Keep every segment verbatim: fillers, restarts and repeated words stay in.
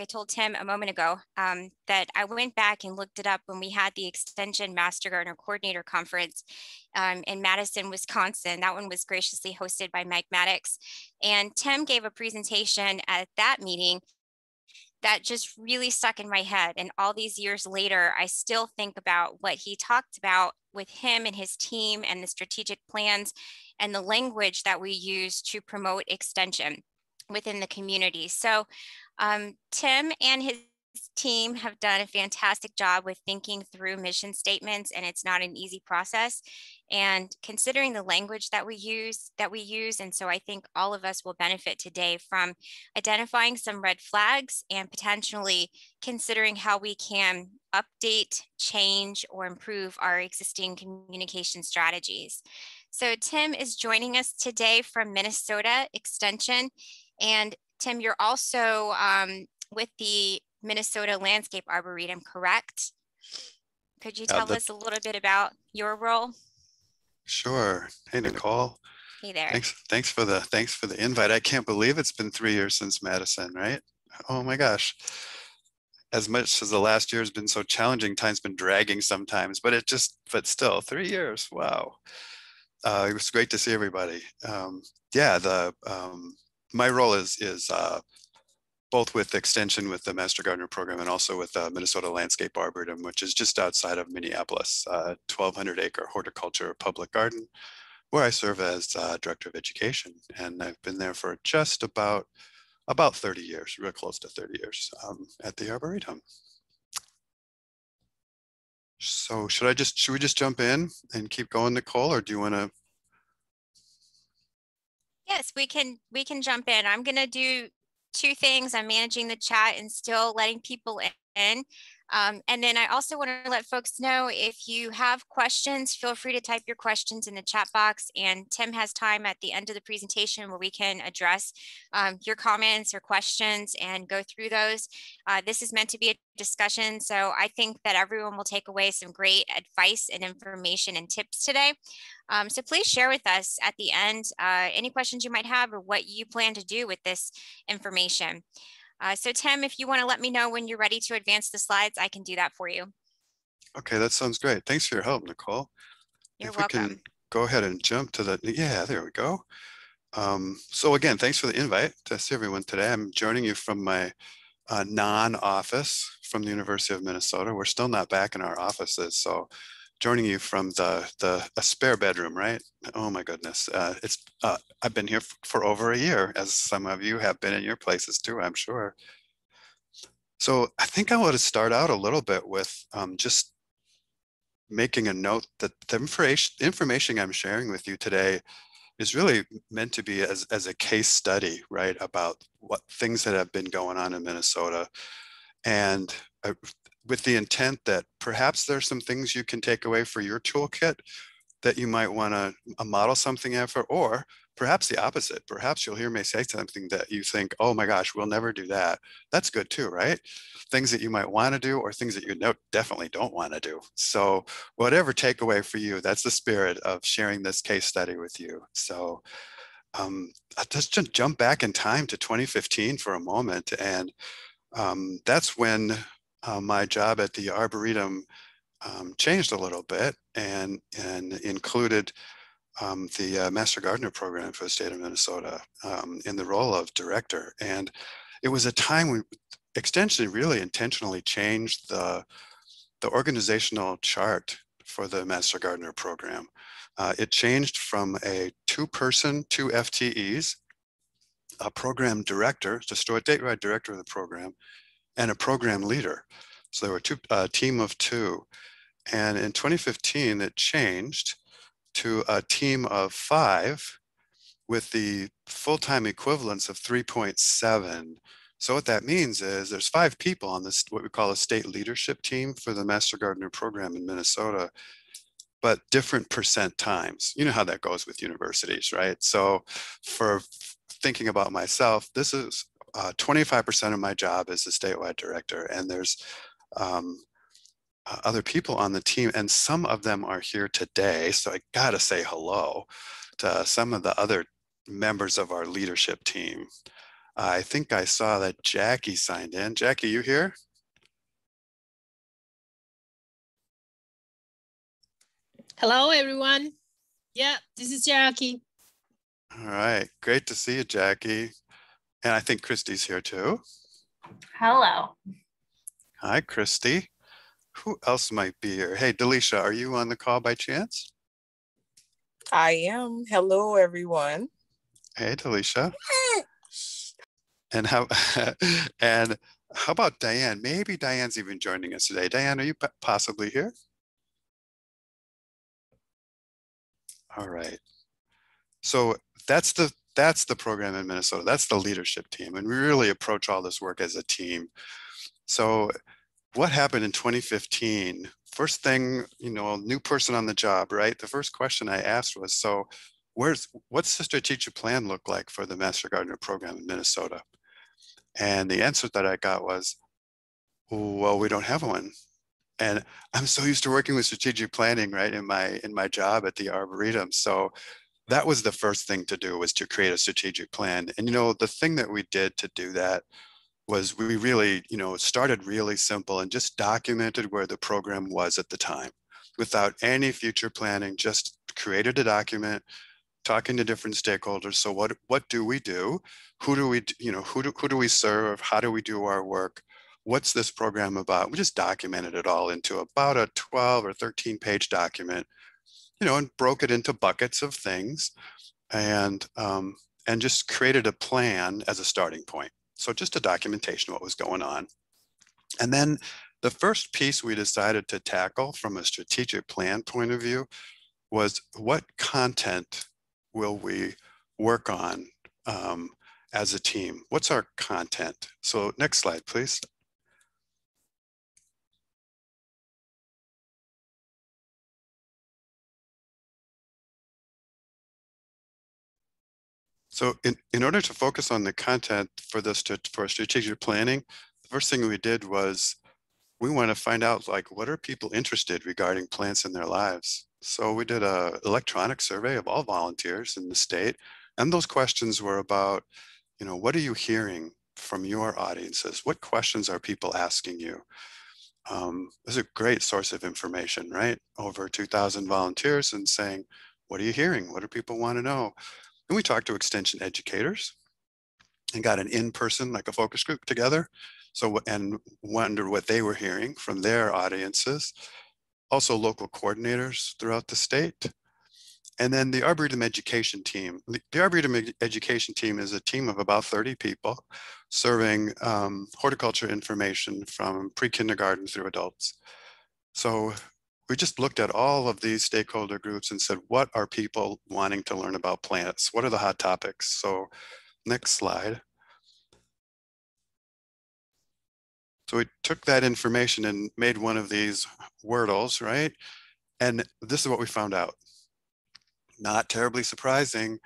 I told Tim a moment ago um, that I went back and looked it up when we had the Extension Master Gardener Coordinator Conference um, in Madison, Wisconsin. That one was graciously hosted by Mike Maddox. And Tim gave a presentation at that meeting that just really stuck in my head. And all these years later, I still think about what he talked about with him and his team and the strategic plans and the language that we use to promote extension within the community. So um, Tim and his team have done a fantastic job with thinking through mission statements, and it's not an easy process, and considering the language that we use that we use. And so I think all of us will benefit today from identifying some red flags and potentially considering how we can update, change, or improve our existing communication strategies. So Tim is joining us today from Minnesota Extension. And Tim, you're also um, with the Minnesota Landscape Arboretum, correct? Could you tell uh, the, us a little bit about your role? Sure. Hey, Nicole. Hey there. Thanks, thanks for the thanks for the invite. I can't believe it's been three years since Madison, right? Oh my gosh. As much as the last year has been so challenging, time's been dragging sometimes, but it just, but still, three years. Wow. Uh, it was great to see everybody. Um, yeah, the um, my role is is uh, both with Extension, with the Master Gardener program, and also with the Minnesota Landscape Arboretum, which is just outside of Minneapolis, uh, twelve hundred acre horticulture public garden, where I serve as uh, Director of Education. And I've been there for just about, about thirty years, real close to thirty years um, at the Arboretum. So should I just, should we just jump in and keep going, Nicole, or do you want to? Yes, we can, we can jump in. I'm going to do two things. I'm managing the chat and still letting people in. Um, and then I also want to let folks know, if you have questions, feel free to type your questions in the chat box. And Tim has time at the end of the presentation where we can address um, your comments or questions and go through those. Uh, this is meant to be a discussion, so I think that everyone will take away some great advice and information and tips today. Um, so please share with us at the end uh, any questions you might have or what you plan to do with this information. Uh, so Tim, if you want to let me know when you're ready to advance the slides, I can do that for you. Okay, that sounds great. Thanks for your help, Nicole. You're if welcome. We can go ahead and jump to the, yeah, there we go. Um, so again, thanks for the invite to see everyone today. I'm joining you from my uh, non-office from the University of Minnesota. We're still not back in our offices, so joining you from the, the a spare bedroom, right? Oh my goodness. Uh, it's uh, I've been here for over a year, as some of you have been in your places too, I'm sure. So I think I want to start out a little bit with um, just making a note that the information, information I'm sharing with you today is really meant to be as, as a case study, right? About what things that have been going on in Minnesota. And I, with the intent that perhaps there's some things you can take away for your toolkit that you might want to model something after, or perhaps the opposite. Perhaps you'll hear me say something that you think, oh my gosh, we'll never do that. That's good too, right? Things that you might want to do or things that you know, definitely don't want to do. So whatever takeaway for you, that's the spirit of sharing this case study with you. So um, let's just jump back in time to twenty fifteen for a moment. And um, that's when Uh, my job at the Arboretum um, changed a little bit and, and included um, the uh, Master Gardener program for the state of Minnesota um, in the role of director. And it was a time when Extension really intentionally changed the, the organizational chart for the Master Gardener program. Uh, it changed from a two-person, two F T Es, a program director, just a statewide director of the program, and a program leader. So there were two, a team of two. And in twenty fifteen, it changed to a team of five with the full-time equivalence of three point seven. So what that means is there's five people on this, what we call a state leadership team for the Master Gardener program in Minnesota, but different percent times. You know how that goes with universities, right? So for thinking about myself, this is twenty-five percent uh, of my job as the statewide director, and there's um, uh, other people on the team, and some of them are here today. So I gotta say hello to some of the other members of our leadership team. I think I saw that Jackie signed in. Jackie, you here? Hello, everyone. Yeah, this is Jackie. All right, great to see you, Jackie. And I think Christy's here too. Hello. Hi, Christy. Who else might be here? Hey, Delisha, are you on the call by chance? I am. Hello, everyone. Hey, Delisha. And how and how about Diane? Maybe Diane's even joining us today. Diane, are you possibly here? All right. So that's the that's the program in Minnesota. That's the leadership team. And we really approach all this work as a team. So what happened in twenty fifteen? First thing, you know, new person on the job, right? The first question I asked was, so where's what's the strategic plan look like for the Master Gardener program in Minnesota? And the answer that I got was, well, we don't have one. And I'm so used to working with strategic planning, right, in my in my job at the Arboretum. So that was the first thing to do, was to create a strategic plan. And, you know, the thing that we did to do that was we really, you know, started really simple and just documented where the program was at the time without any future planning, just created a document, talking to different stakeholders. So what, what do we do? Who do we, you know, who do, who do we serve? How do we do our work? What's this program about? We just documented it all into about a twelve or thirteen page document, you know, and broke it into buckets of things and, um, and just created a plan as a starting point. So just a documentation of what was going on. And then the first piece we decided to tackle from a strategic plan point of view was, what content will we work on um, as a team? What's our content? So next slide, please. So in, in order to focus on the content for this to, for strategic planning, the first thing we did was we want to find out, like, what are people interested regarding plants in their lives? So we did an electronic survey of all volunteers in the state. And those questions were about, you know, what are you hearing from your audiences? What questions are people asking you? Um, this is a great source of information, right? Over two thousand volunteers, and saying, what are you hearing? What do people want to know? And we talked to extension educators and got an in-person, like a focus group together. So, and wondered what they were hearing from their audiences. Also local coordinators throughout the state. And then the Arboretum education team. The, the Arboretum ed education team is a team of about thirty people serving um, horticulture information from pre-kindergarten through adults. So we just looked at all of these stakeholder groups and said, what are people wanting to learn about plants? What are the hot topics? So next slide. So we took that information and made one of these Wordles, right? And this is what we found out. Not terribly surprising.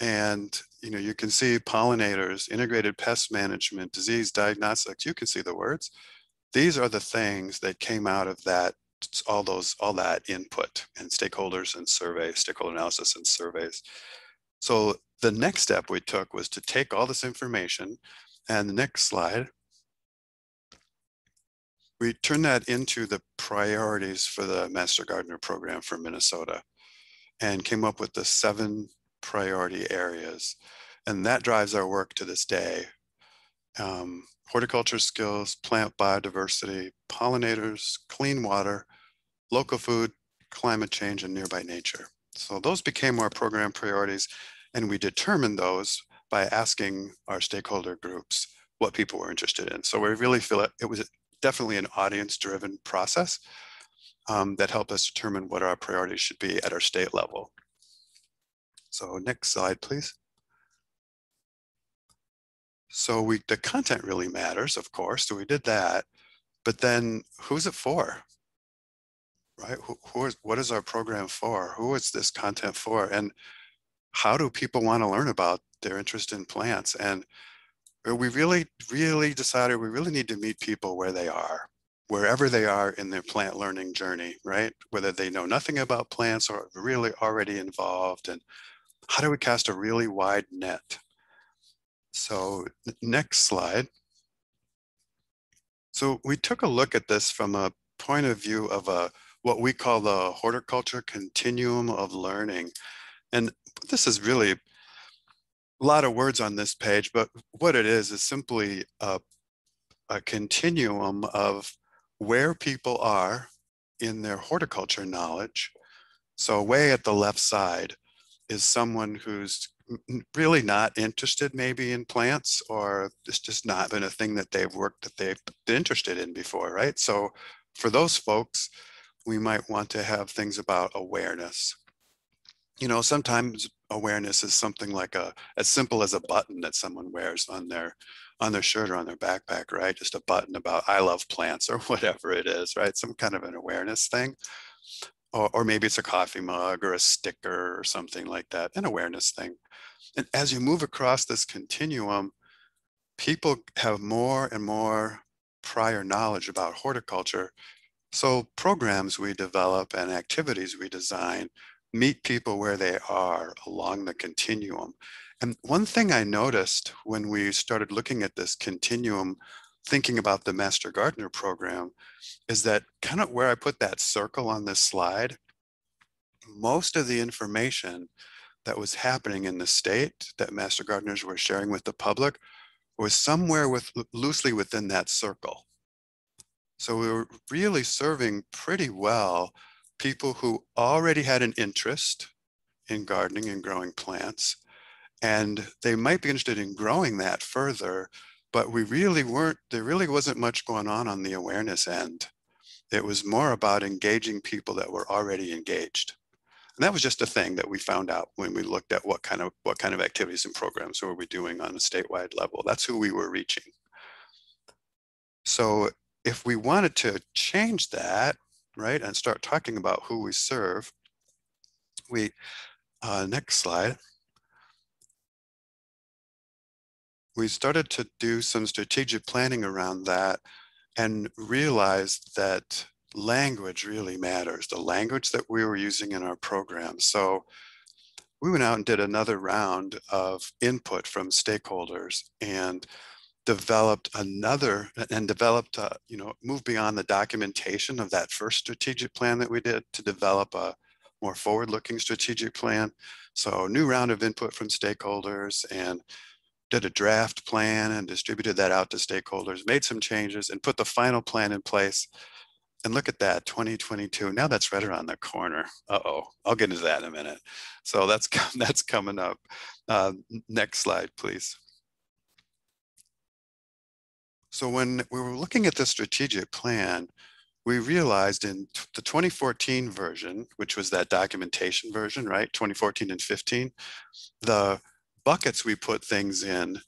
And, you know, you can see pollinators, integrated pest management, disease diagnostics, you can see the words. These are the things that came out of that, all those, all that input and stakeholders and surveys, stakeholder analysis and surveys. So the next step we took was to take all this information, and the next slide, we turned that into the priorities for the Master Gardener program for Minnesota, and came up with the seven priority areas. And that drives our work to this day. Um, horticulture skills, plant biodiversity, pollinators, clean water, local food, climate change, and nearby nature. So those became our program priorities, and we determined those by asking our stakeholder groups what people were interested in. So we really feel it, it was definitely an audience-driven process um, that helped us determine what our priorities should be at our state level. So next slide, please. So we, the content really matters, of course, so we did that, but then who's it for, right? Who, who is, what is our program for? Who is this content for? And how do people want to learn about their interest in plants? And we really, really decided we really need to meet people where they are, wherever they are in their plant learning journey, right? Whether they know nothing about plants or really already involved, and how do we cast a really wide net? So next slide. So we took a look at this from a point of view of a what we call the horticulture continuum of learning. And this is really a lot of words on this page, but what it is is simply a, a continuum of where people are in their horticulture knowledge. So way at the left side is someone who's really not interested maybe in plants, or it's just not been a thing that they've worked that they've been interested in before, right? So for those folks, we might want to have things about awareness. You know, sometimes awareness is something like a as simple as a button that someone wears on their on their shirt or on their backpack, right? Just a button about I love plants or whatever it is, right? Some kind of an awareness thing. Or, or maybe it's a coffee mug or a sticker or something like that, an awareness thing. And as you move across this continuum, people have more and more prior knowledge about horticulture. So programs we develop and activities we design meet people where they are along the continuum. And one thing I noticed when we started looking at this continuum, thinking about the Master Gardener program, is that kind of where I put that circle on this slide, most of the information that was happening in the state that Master Gardeners were sharing with the public was somewhere with loosely within that circle. So we were really serving pretty well people who already had an interest in gardening and growing plants, and they might be interested in growing that further, but we really weren't, there really wasn't much going on on the awareness end. It was more about engaging people that were already engaged. And that was just a thing that we found out when we looked at what kind of, what kind of activities and programs were we doing on a statewide level. That's who we were reaching. So if we wanted to change that, right, and start talking about who we serve, we, uh, next slide. We started to do some strategic planning around that and realized that language really matters, the language that we were using in our program. So we went out and did another round of input from stakeholders and developed another and developed, a, you know, moved beyond the documentation of that first strategic plan that we did to develop a more forward-looking strategic plan. So new round of input from stakeholders, and did a draft plan and distributed that out to stakeholders, made some changes and put the final plan in place. And look at that, twenty twenty-two. Now that's right around the corner. Uh-oh, I'll get into that in a minute. So that's, that's coming up. Uh, next slide, please. So when we were looking at the strategic plan, we realized in the twenty fourteen version, which was that documentation version, right? twenty fourteen and fifteen, the buckets we put things in,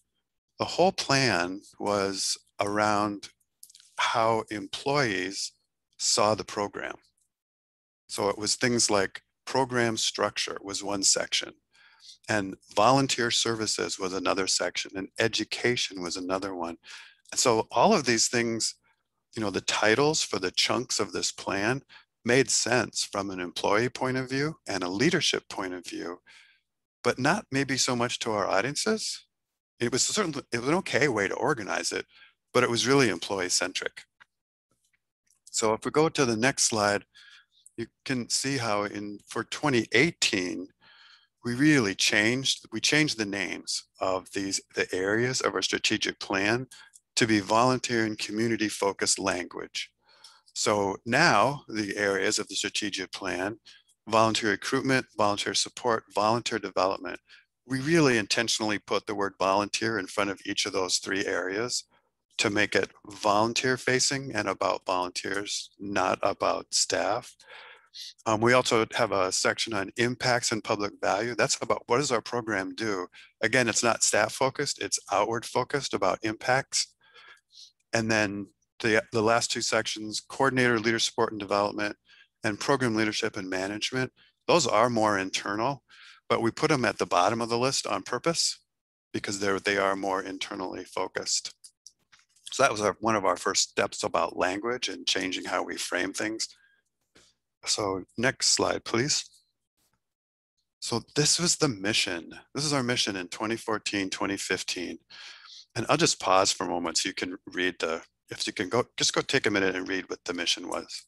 the whole plan was around how employees saw the program. So it was things like program structure was one section, and volunteer services was another section, and education was another one. And so all of these things, you know, the titles for the chunks of this plan made sense from an employee point of view and a leadership point of view, but not maybe so much to our audiences. It was certainly, it was an okay way to organize it, but it was really employee centric. So if we go to the next slide, you can see how in for twenty eighteen, we really changed, we changed the names of these, the areas of our strategic plan to be volunteer and community focused language. So now the areas of the strategic plan: volunteer recruitment, volunteer support, volunteer development. We really intentionally put the word volunteer in front of each of those three areas to make it volunteer facing and about volunteers, not about staff. Um, we also have a section on impacts and public value. That's about what does our program do? Again, it's not staff focused, it's outward focused about impacts. And then the, the last two sections, coordinator, leader support and development, and program leadership and management, those are more internal, but we put them at the bottom of the list on purpose because they're, they are more internally focused. So that was our, one of our first steps about language and changing how we frame things. So next slide, please. So this was the mission. This is our mission in twenty fourteen, twenty fifteen. And I'll just pause for a moment so you can read the, if you can go, just go take a minute and read what the mission was.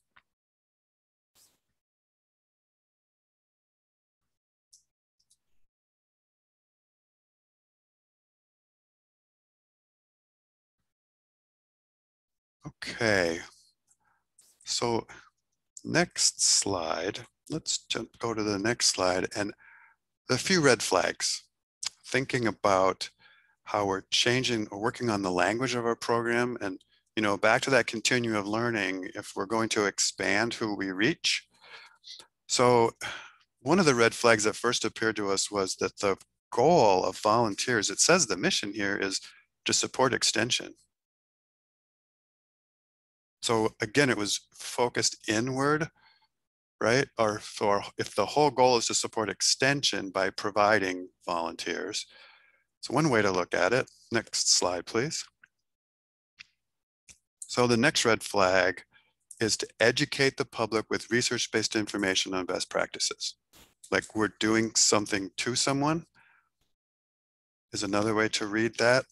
Okay, so next slide, let's jump, go to the next slide and a few red flags, thinking about how we're changing or working on the language of our program. And, you know, back to that continuum of learning, if we're going to expand who we reach. So one of the red flags that first appeared to us was that the goal of volunteers, it says the mission here is to support extension. So again, it was focused inward, right? Or for if the whole goal is to support extension by providing volunteers. So one way to look at it. Next slide, please. So the next red flag is to educate the public with research-based information on best practices. Like we're doing something to someone is another way to read that.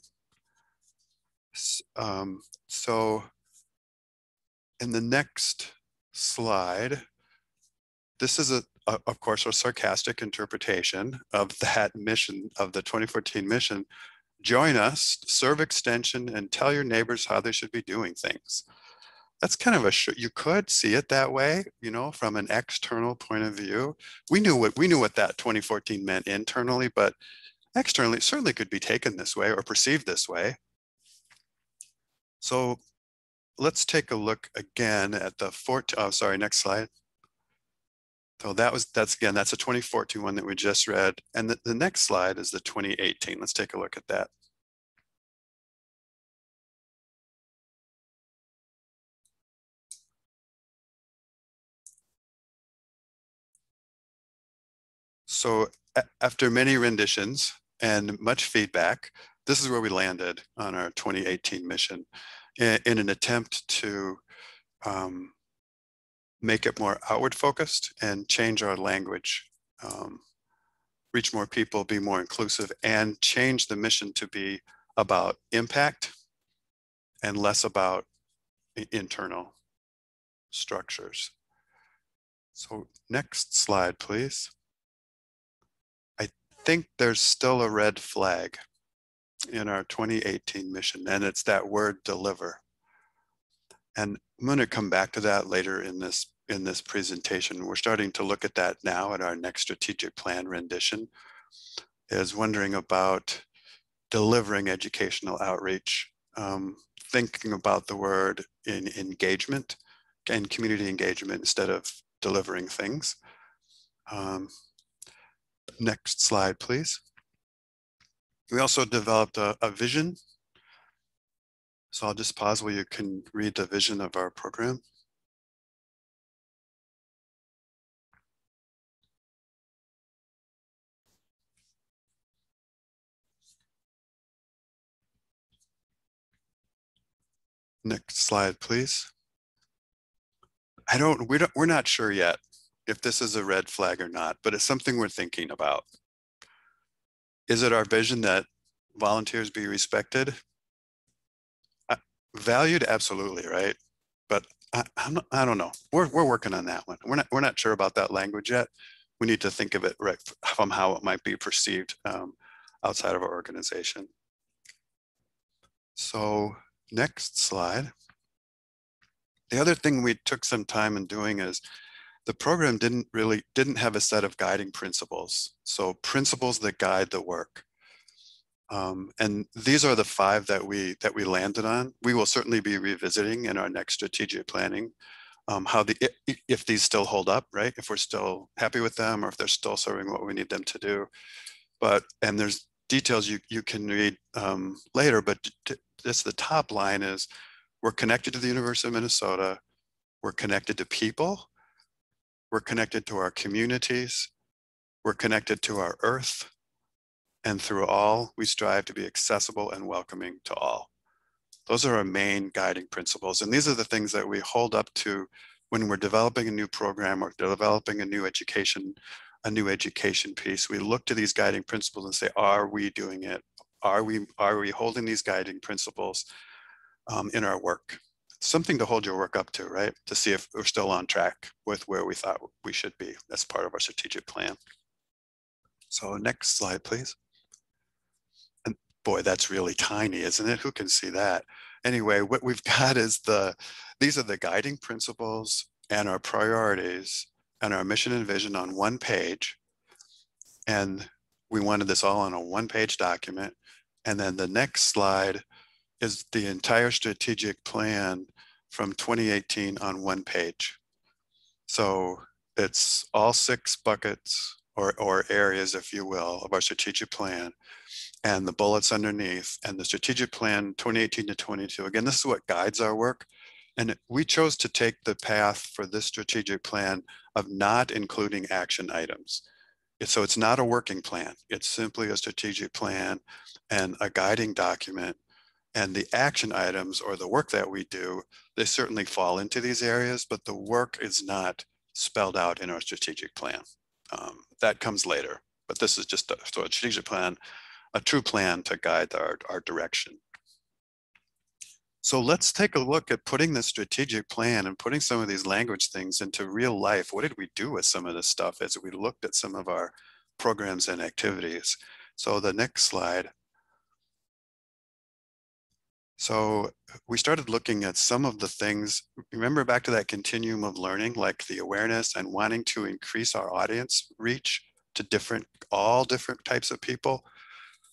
Um, so. In the next slide, this is, a, a, of course, a sarcastic interpretation of that mission, of the twenty fourteen mission. Join us, serve extension, and tell your neighbors how they should be doing things. That's kind of a, you could see it that way, you know, from an external point of view. We knew what, we knew what that twenty fourteen meant internally, but externally, it certainly could be taken this way or perceived this way. So, let's take a look again at the fourteen, oh, sorry, next slide. So that was, that's again, that's a twenty fourteen one that we just read. And the, the next slide is the twenty eighteen. Let's take a look at that. So after many renditions and much feedback, this is where we landed on our twenty eighteen mission. In an attempt to um, make it more outward focused and change our language, um, reach more people, be more inclusive, and change the mission to be about impact and less about internal structures. So next slide, please. I think there's still a red flag in our twenty eighteen mission, and it's that word deliver. And I'm going to come back to that later in this in this presentation. We're starting to look at that now at our next strategic plan rendition, is wondering about delivering educational outreach, um, thinking about the word in engagement and community engagement instead of delivering things. Um, next slide, please. We also developed a, a vision. So I'll just pause where you can read the vision of our program. Next slide, please. I don't, we don't, we're not sure yet if this is a red flag or not, but it's something we're thinking about. Is it our vision that volunteers be respected? Uh, valued, absolutely, right? But I, I'm not, I don't know. We're, we're working on that one. We're not, we're not sure about that language yet. We need to think of it right from how it might be perceived um, outside of our organization. So next slide. The other thing we took some time in doing is the program didn't really, didn't have a set of guiding principles. So principles that guide the work. Um, and these are the five that we, that we landed on. We will certainly be revisiting in our next strategic planning, um, how the, if, if these still hold up, right? If we're still happy with them or if they're still serving what we need them to do. But, and there's details you, you can read um, later, but this, the top line is, we're connected to the University of Minnesota. We're connected to people. We're connected to our communities, we're connected to our earth, and through all, we strive to be accessible and welcoming to all. Those are our main guiding principles, and these are the things that we hold up to when we're developing a new program or developing a new education a new education piece. We look to these guiding principles and say, are we doing it? Are we, are we holding these guiding principles um, in our work? Something to hold your work up to, right? To see if we're still on track with where we thought we should be. That's part of our strategic plan. So next slide, please. And boy, that's really tiny, isn't it? Who can see that? Anyway, what we've got is the, these are the guiding principles and our priorities and our mission and vision on one page. And we wanted this all on a one-page document. And then the next slide is the entire strategic plan from twenty eighteen on one page. So it's all six buckets or, or areas, if you will, of our strategic plan and the bullets underneath and the strategic plan twenty eighteen to twenty-two. Again, this is what guides our work. And we chose to take the path for this strategic plan of not including action items. So it's not a working plan. It's simply a strategic plan and a guiding document. And the action items or the work that we do, they certainly fall into these areas, but the work is not spelled out in our strategic plan. Um, that comes later, but this is just a, so a strategic plan, a true plan to guide our, our direction. So let's take a look at putting the strategic plan and putting some of these language things into real life. What did we do with some of this stuff as we looked at some of our programs and activities? So the next slide. So we started looking at some of the things, remember back to that continuum of learning, like the awareness and wanting to increase our audience reach to different, all different types of people.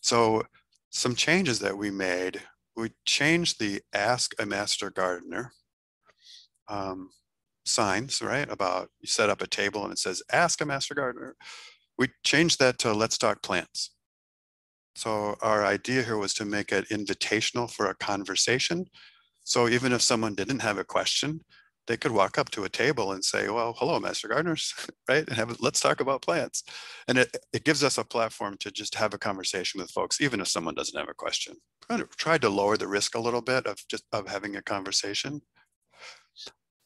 So some changes that we made, we changed the Ask a Master Gardener um, signs, right? About you set up a table and it says, ask a master gardener. We changed that to let's talk plants. So our idea here was to make it invitational for a conversation. So even if someone didn't have a question, they could walk up to a table and say, well, hello, Master Gardeners, right? And have, let's talk about plants. And it, it gives us a platform to just have a conversation with folks, even if someone doesn't have a question. Tried to lower the risk a little bit of just of having a conversation.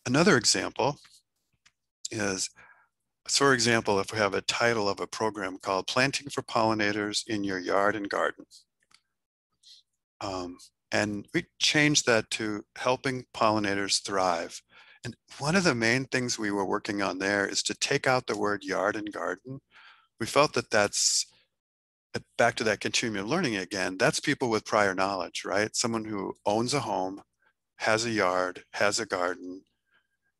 Another example is, so for example, if we have a title of a program called Planting for Pollinators in Your Yard and Garden. Um, and we changed that to Helping Pollinators Thrive. And one of the main things we were working on there is to take out the word yard and garden. We felt that that's, back to that continuum of learning again, that's people with prior knowledge, right? Someone who owns a home, has a yard, has a garden,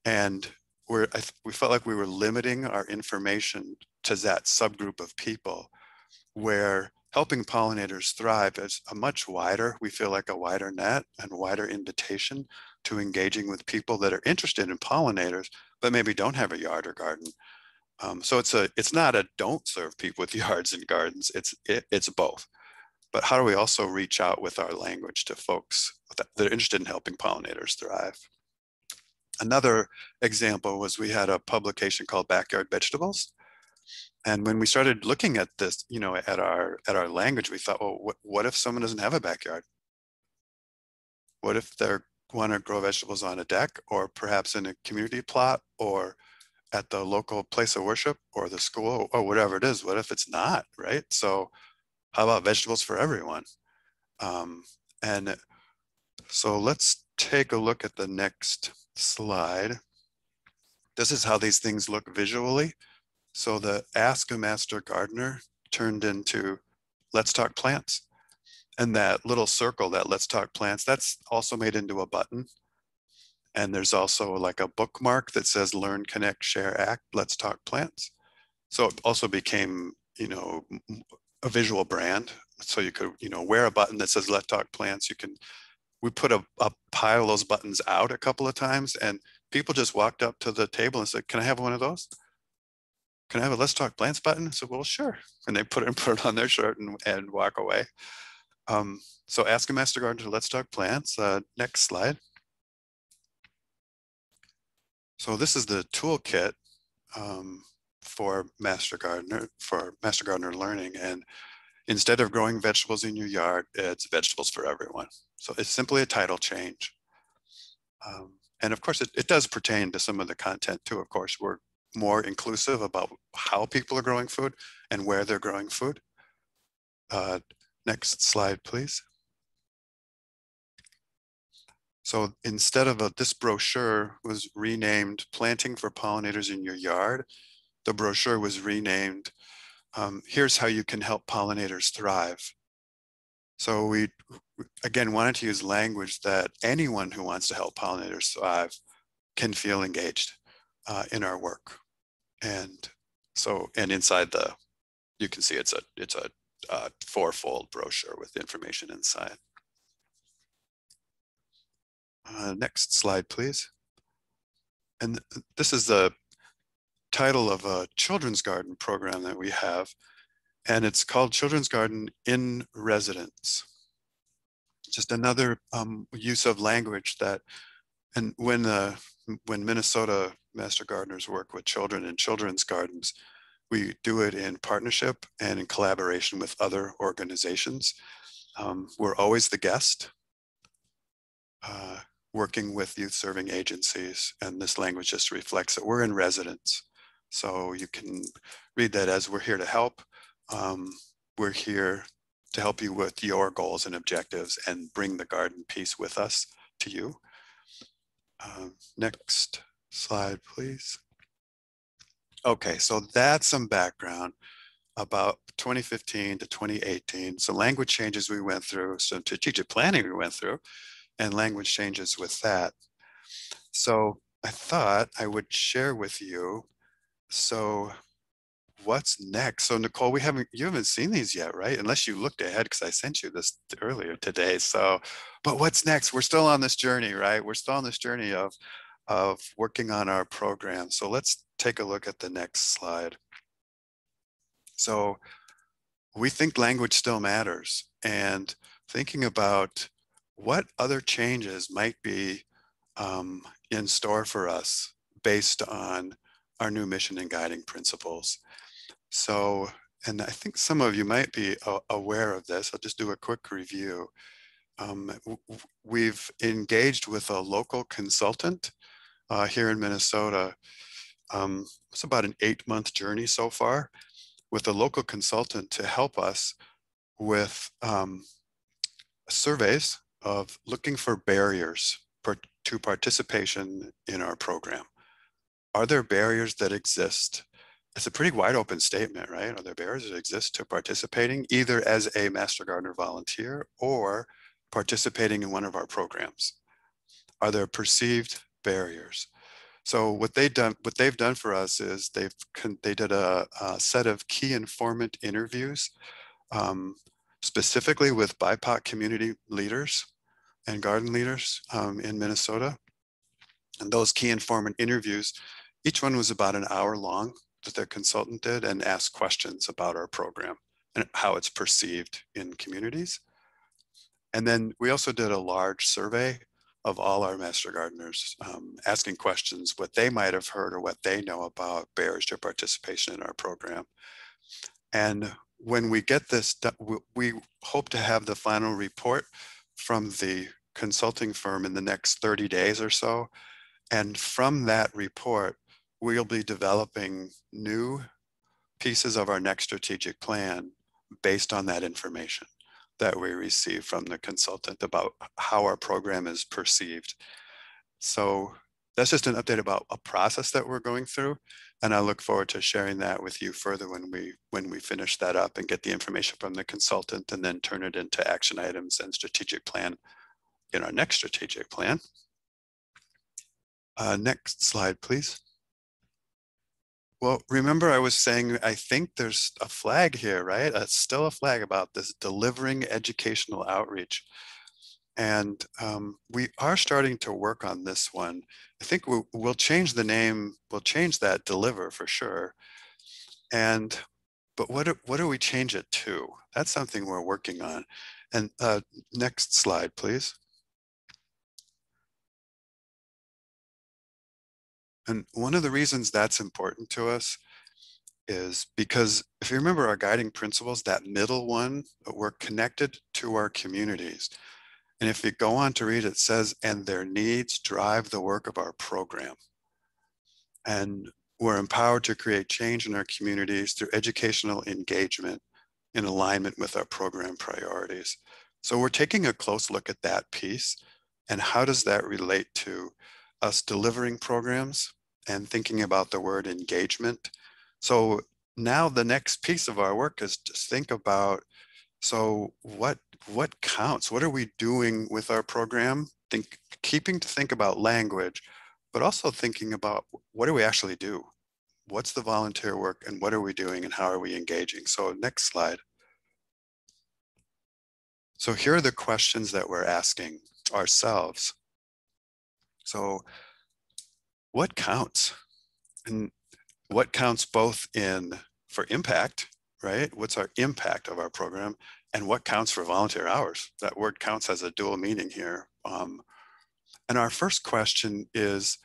and We're, I we felt like we were limiting our information to that subgroup of people, where helping pollinators thrive is a much wider, we feel like a wider net and wider invitation to engaging with people that are interested in pollinators, but maybe don't have a yard or garden. Um, so it's a, it's not a don't serve people with yards and gardens, it's, it, it's both. But how do we also reach out with our language to folks that, that are interested in helping pollinators thrive? Another example was we had a publication called Backyard Vegetables. And when we started looking at this, you know, at our at our language, we thought, well, what, what if someone doesn't have a backyard? What if they want to grow vegetables on a deck or perhaps in a community plot or at the local place of worship or the school or whatever it is? What if it's not, right? So how about vegetables for everyone? Um, and so let's take a look at the next slide. This is how these things look visually. So the Ask a Master Gardener turned into Let's Talk Plants. And that little circle, that Let's Talk Plants, that's also made into a button. And there's also like a bookmark that says Learn, Connect, Share, Act, Let's Talk Plants. So it also became, you know, a visual brand. So you could, you know, wear a button that says Let's Talk Plants. You can We put a, a pile of those buttons out a couple of times, and people just walked up to the table and said, can I have one of those? Can I have a Let's Talk Plants button? I said, well, sure. And they put it, and put it on their shirt and, and walk away. Um, so Ask a Master Gardener, Let's Talk Plants. Uh, next slide. So this is the toolkit um, for Master Gardener, for Master Gardener Learning. And instead of growing vegetables in your yard, it's vegetables for everyone. So it's simply a title change. Um, and of course, it, it does pertain to some of the content too, of course. We're more inclusive about how people are growing food and where they're growing food. Uh, next slide, please. So instead of a, this brochure was renamed Planting for Pollinators in Your Yard. The brochure was renamed, um, Here's How You Can Help Pollinators Thrive. So we, again, wanted to use language that anyone who wants to help pollinators thrive can feel engaged uh, in our work. And so, and inside the, you can see it's a, it's a uh, four-fold brochure with information inside. Uh, next slide, please. And this is the title of a children's garden program that we have, and it's called Children's Garden in Residence. Just another um, use of language that, and when the when Minnesota Master Gardeners work with children in children's gardens, we do it in partnership and in collaboration with other organizations. Um, we're always the guest. Uh, working with youth serving agencies, and this language just reflects that we're in residence. So you can read that as we're here to help. Um, we're here to help you with your goals and objectives and bring the garden piece with us to you. Um, next slide, please. Okay, so that's some background about twenty fifteen to twenty eighteen. So language changes we went through, some strategic planning we went through, and language changes with that. So I thought I would share with you. So what's next? So Nicole, we haven't, you haven't seen these yet, right? Unless you looked ahead, because I sent you this earlier today. So, but what's next? We're still on this journey, right? We're still on this journey of, of working on our program. So let's take a look at the next slide. So we think language still matters, and thinking about what other changes might be um, in store for us based on our new mission and guiding principles. So, and I think some of you might be aware of this. I'll just do a quick review. Um, we've engaged with a local consultant uh, here in Minnesota. Um, it's about an eight month journey so far with a local consultant to help us with um, surveys of looking for barriers per, to participation in our program. Are there barriers that exist? It's a pretty wide open statement, right? Are there barriers that exist to participating either as a Master Gardener volunteer or participating in one of our programs? Are there perceived barriers? So what they've done, what they've done for us is they've they did a, a set of key informant interviews, um, specifically with B I P O C community leaders and garden leaders um, in Minnesota. And those key informant interviews, each one was about an hour long that their consultant did and asked questions about our program and how it's perceived in communities. And then we also did a large survey of all our Master Gardeners, um, asking questions what they might have heard or what they know about barriers to participation in our program. And when we get this done, we hope to have the final report from the consulting firm in the next thirty days or so. And from that report, we'll be developing new pieces of our next strategic plan based on that information that we receive from the consultant about how our program is perceived. So that's just an update about a process that we're going through. And I look forward to sharing that with you further when we when we finish that up and get the information from the consultant and then turn it into action items and strategic plan in our next strategic plan. Uh, next slide, please. Well, remember I was saying, I think there's a flag here, right? It's still a flag about this delivering educational outreach. And um, we are starting to work on this one. I think we'll, we'll change the name, we'll change that deliver for sure. And, but what do, what do we change it to? That's something we're working on. And uh, next slide, please. And one of the reasons that's important to us is because if you remember our guiding principles, that middle one, we're connected to our communities. And if you go on to read, it says, and their needs drive the work of our program. And we're empowered to create change in our communities through educational engagement in alignment with our program priorities. So we're taking a close look at that piece and how does that relate to us delivering programs and thinking about the word engagement. So now the next piece of our work is to think about, so what, what counts? What are we doing with our program? Think, keeping to think about language, but also thinking about what do we actually do? What's the volunteer work and what are we doing and how are we engaging? So next slide. So here are the questions that we're asking ourselves. So what counts? And what counts both in for impact, right? What's our impact of our program and what counts for volunteer hours? That word counts has a dual meaning here. Um, and our first question is,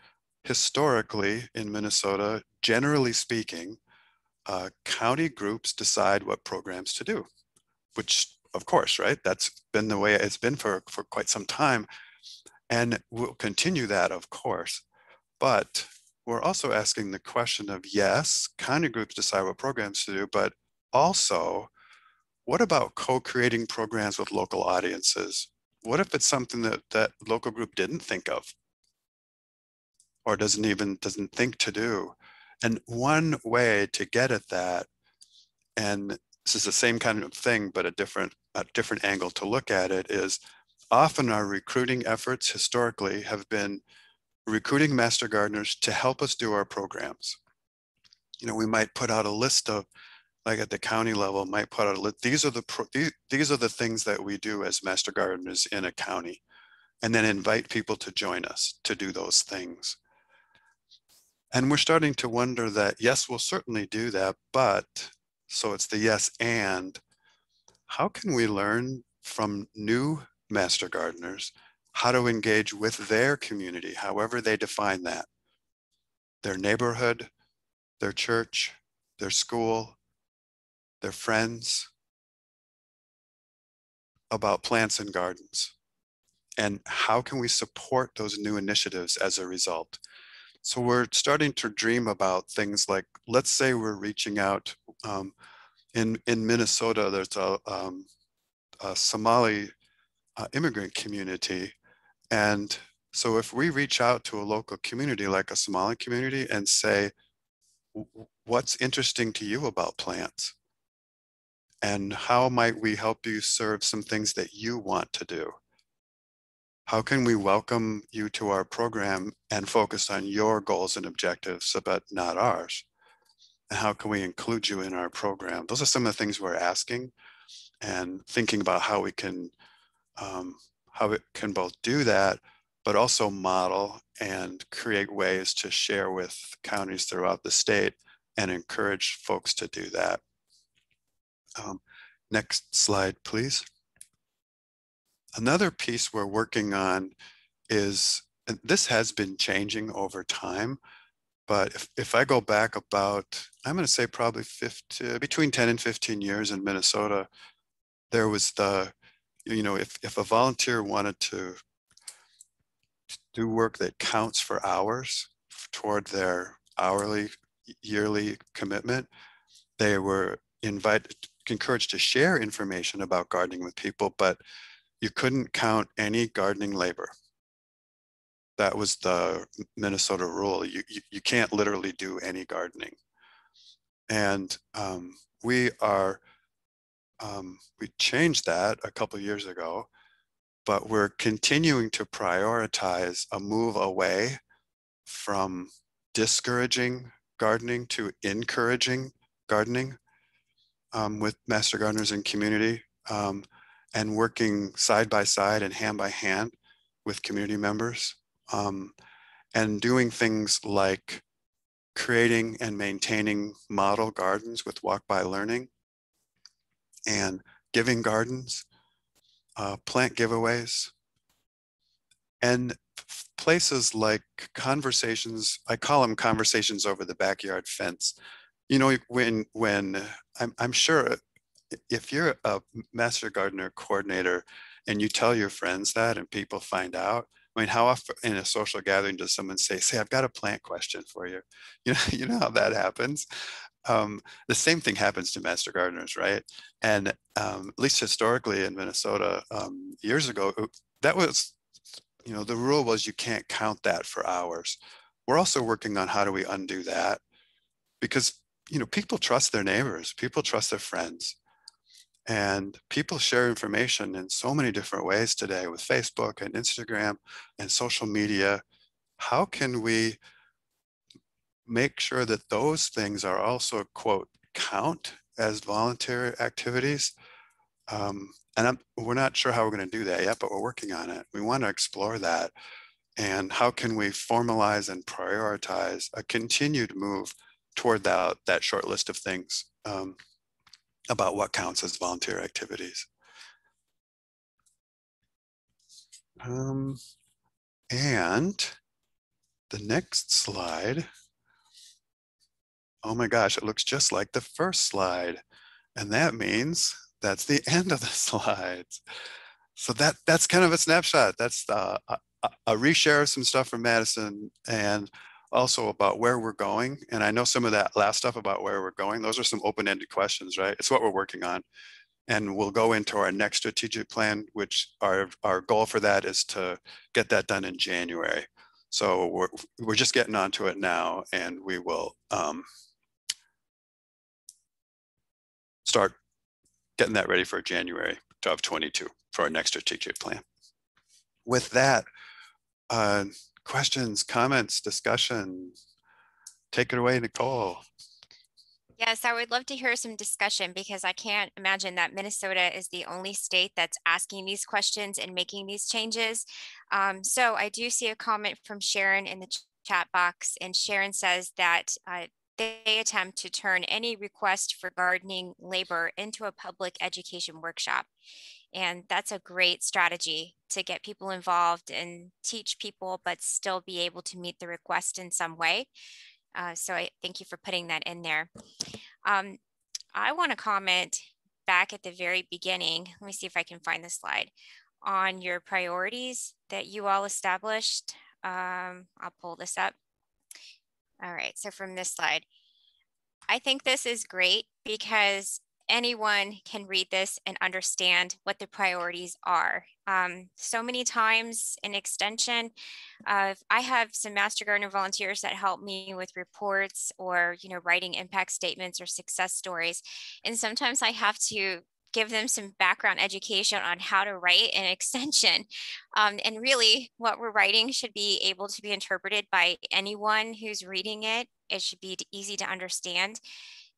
historically in Minnesota, generally speaking, uh, county groups decide what programs to do, which of course, right? That's been the way it's been for, for quite some time. And we'll continue that, of course. But we're also asking the question of, yes, county groups decide what programs to do, but also, what about co-creating programs with local audiences? What if it's something that that local group didn't think of or doesn't even doesn't think to do? And one way to get at that, and this is the same kind of thing, but a different, a different angle to look at it, is often our recruiting efforts historically have been recruiting master gardeners to help us do our programs. You know, we might put out a list of, like at the county level, might put out a list, these are the pro, these, these are the things that we do as master gardeners in a county, and then invite people to join us to do those things. And we're starting to wonder that, yes, we'll certainly do that, but so it's the yes and, how can we learn from new master gardeners how to engage with their community, however they define that? Their neighborhood, their church, their school, their friends, about plants and gardens. And how can we support those new initiatives as a result? So we're starting to dream about things like, let's say we're reaching out um, in, in Minnesota, there's a, um, a Somali uh, immigrant community. And so if we reach out to a local community, like a Somali community, and say, what's interesting to you about plants? And how might we help you serve some things that you want to do? How can we welcome you to our program and focus on your goals and objectives, but not ours? And how can we include you in our program? Those are some of the things we're asking and thinking about how we can, um, how it can both do that, but also model and create ways to share with counties throughout the state and encourage folks to do that. Um, next slide, please. Another piece we're working on is, and this has been changing over time, but if, if I go back about, I'm gonna say probably fifty, between ten and fifteen years in Minnesota, there was the, you know, if, if a volunteer wanted to do work that counts for hours toward their hourly, yearly commitment, they were invited, encouraged to share information about gardening with people, but you couldn't count any gardening labor. That was the Minnesota rule. You, you, you can't literally do any gardening. And um, we are, um, we changed that a couple of years ago, but we're continuing to prioritize a move away from discouraging gardening to encouraging gardening um, with master gardeners and community. Um, and working side by side and hand by hand with community members, um, and doing things like creating and maintaining model gardens with walk by learning and giving gardens, uh, plant giveaways, and places like conversations, I call them conversations over the backyard fence. You know, when, when I'm, I'm sure if you're a master gardener coordinator and you tell your friends that and people find out, I mean, how often in a social gathering does someone say, say, I've got a plant question for you? You know, you know how that happens. Um, the same thing happens to master gardeners, right? And um, at least historically in Minnesota, um, years ago, that was, you know, the rule was you can't count that for hours. We're also working on how do we undo that, because, you know, people trust their neighbors, people trust their friends, and people share information in so many different ways today with Facebook and Instagram and social media. How can we make sure that those things are also, quote, count as voluntary activities? Um, and I'm, we're not sure how we're going to do that yet, but we're working on it. We want to explore that. And how can we formalize and prioritize a continued move toward that, that short list of things um, about what counts as volunteer activities? Um, and the next slide, oh my gosh, it looks just like the first slide. And that means that's the end of the slides. So that, that's kind of a snapshot. That's the, a, a reshare of some stuff from Madison and also about where we're going. And I know some of that last stuff about where we're going, those are some open-ended questions, right? It's what we're working on. And we'll go into our next strategic plan, which our, our goal for that is to get that done in January. So we're, we're just getting onto it now, and we will um, start getting that ready for January of twenty-two for our next strategic plan. With that, uh, questions, comments, discussion. Take it away, Nicole. Yes, I would love to hear some discussion, because I can't imagine that Minnesota is the only state that's asking these questions and making these changes. Um, so I do see a comment from Sharon in the chat box, and Sharon says that uh, they attempt to turn any request for gardening labor into a public education workshop. And that's a great strategy to get people involved and teach people, but still be able to meet the request in some way. Uh, so I thank you for putting that in there. Um, I want to comment back at the very beginning. Let me see if I can find the slide on your priorities that you all established. Um, I'll pull this up. All right. So from this slide, I think this is great because anyone can read this and understand what the priorities are. Um, so many times in extension, uh, I have some master gardener volunteers that help me with reports or, you know, writing impact statements or success stories. And sometimes I have to give them some background education on how to write an extension. Um, and really what we're writing should be able to be interpreted by anyone who's reading it. It should be easy to understand.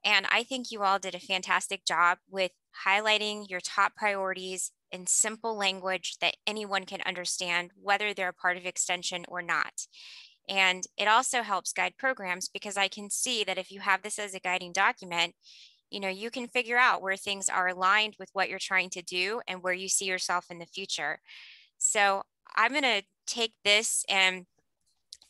And I think you all did a fantastic job with highlighting your top priorities in simple language that anyone can understand, whether they're a part of Extension or not. And it also helps guide programs, because I can see that if you have this as a guiding document, you know, you can figure out where things are aligned with what you're trying to do and where you see yourself in the future. So I'm going to take this and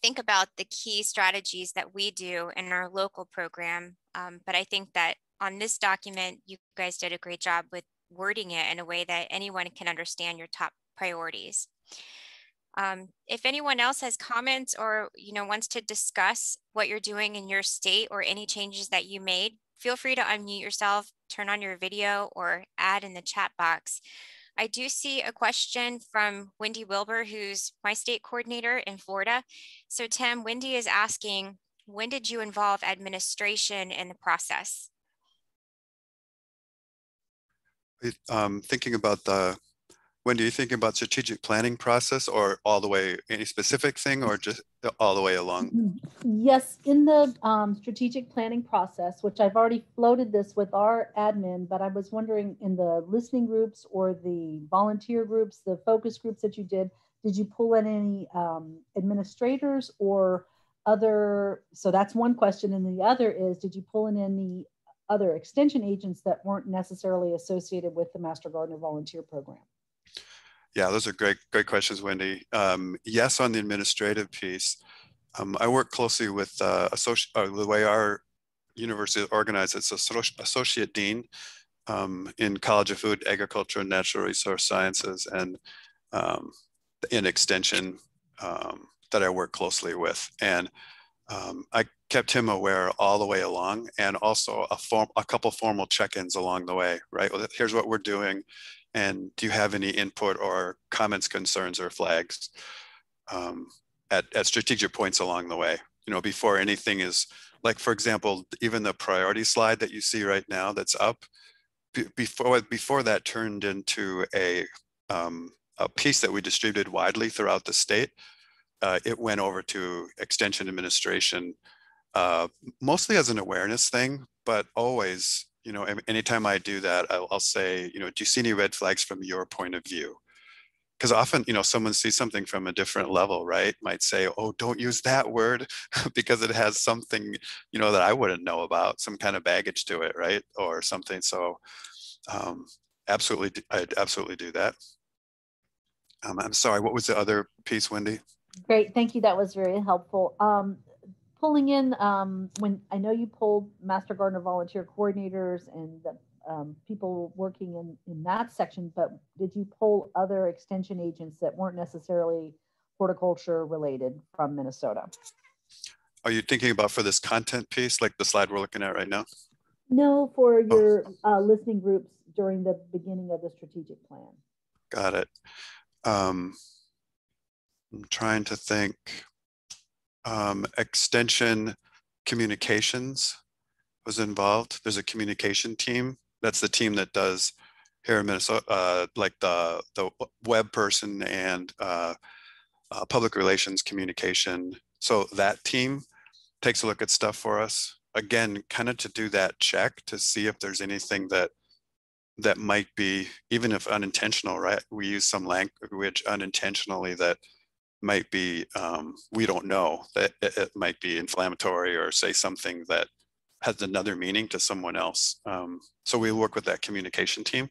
think about the key strategies that we do in our local program. Um, but I think that on this document, you guys did a great job with wording it in a way that anyone can understand your top priorities. Um, if anyone else has comments or, you know, wants to discuss what you're doing in your state or any changes that you made, feel free to unmute yourself, turn on your video, or add in the chat box. I do see a question from Wendy Wilbur, who's my state coordinator in Florida. So Tim, Wendy is asking, when did you involve administration in the process? Um, thinking about the, Wendy, are you thinking about strategic planning process or all the way, any specific thing, or just all the way along? Yes, in the um, strategic planning process, which I've already floated this with our admin, but I was wondering in the listening groups or the volunteer groups, the focus groups that you did, did you pull in any um, administrators or other? So that's one question. And the other is, did you pull in any other extension agents that weren't necessarily associated with the Master Gardener Volunteer Program? Yeah, those are great, great questions, Wendy. Um, yes, on the administrative piece, um, I work closely with uh, uh, the way our university is organized. It's associate, associate dean um, in College of Food, Agriculture, and Natural Resource Sciences, and um, in extension um, that I work closely with. And um, I kept him aware all the way along, and also a, form, a couple formal check-ins along the way, right? Well, here's what we're doing. And do you have any input or comments, concerns, or flags um, at, at strategic points along the way? You know, before anything is, like, for example, even the priority slide that you see right now that's up, before before that turned into a, um, a piece that we distributed widely throughout the state, uh, it went over to Extension administration, uh, mostly as an awareness thing, but always, you know, anytime I do that, I'll, I'll say, you know, do you see any red flags from your point of view? Because often, you know, someone sees something from a different level, right? Might say, oh, don't use that word because it has something, you know, that I wouldn't know about, some kind of baggage to it, right? Or something. So um, absolutely, I'd absolutely do that. Um, I'm sorry, what was the other piece, Wendy? Great, thank you. That was very helpful. Um, pulling in, um, when I know you pulled Master Gardener volunteer coordinators and the Um, people working in, in that section, but did you poll other extension agents that weren't necessarily horticulture related from Minnesota? Are you thinking about for this content piece, like the slide we're looking at right now? No, for your oh. uh, listening groups during the beginning of the strategic plan. Got it. Um, I'm trying to think. Um, extension communications was involved. There's a communication team. That's the team that does here in Minnesota, uh, like the, the web person and uh, uh, public relations communication. So that team takes a look at stuff for us. Again, kind of to do that check to see if there's anything that that might be, even if unintentional, right? We use some language unintentionally that might be, um, we don't know, that it, it might be inflammatory or say something that has another meaning to someone else. Um, so we work with that communication team